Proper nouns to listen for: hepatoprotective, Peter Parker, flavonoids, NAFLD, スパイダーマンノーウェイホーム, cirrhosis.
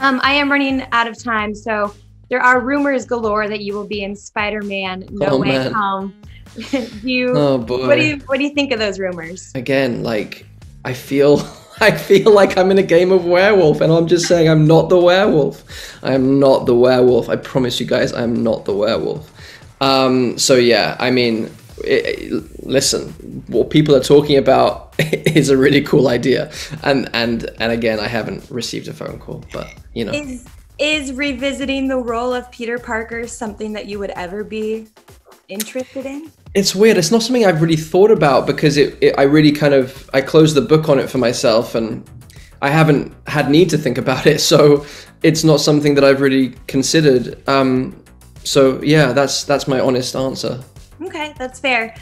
I am running out of time, so there are rumors galore that you will be in Spider-Man No Way Home. What do you think of those rumors? Again, like I feel like I'm in a game of werewolf, and I'm just saying I'm not the werewolf. I am not the werewolf. I promise you guys, I'm not the werewolf. So yeah, I mean, listen, what people are talking about is a really cool idea, and again, I haven't received a phone call, but you know, is revisiting the role of Peter Parker something that you would ever be interested in? It's weird. It's not something I've really thought about, because I really kind of, I closed the book on it for myself, and I haven't had need to think about it. So it's not something that I've really considered. So yeah, that's my honest answer. Okay, that's fair.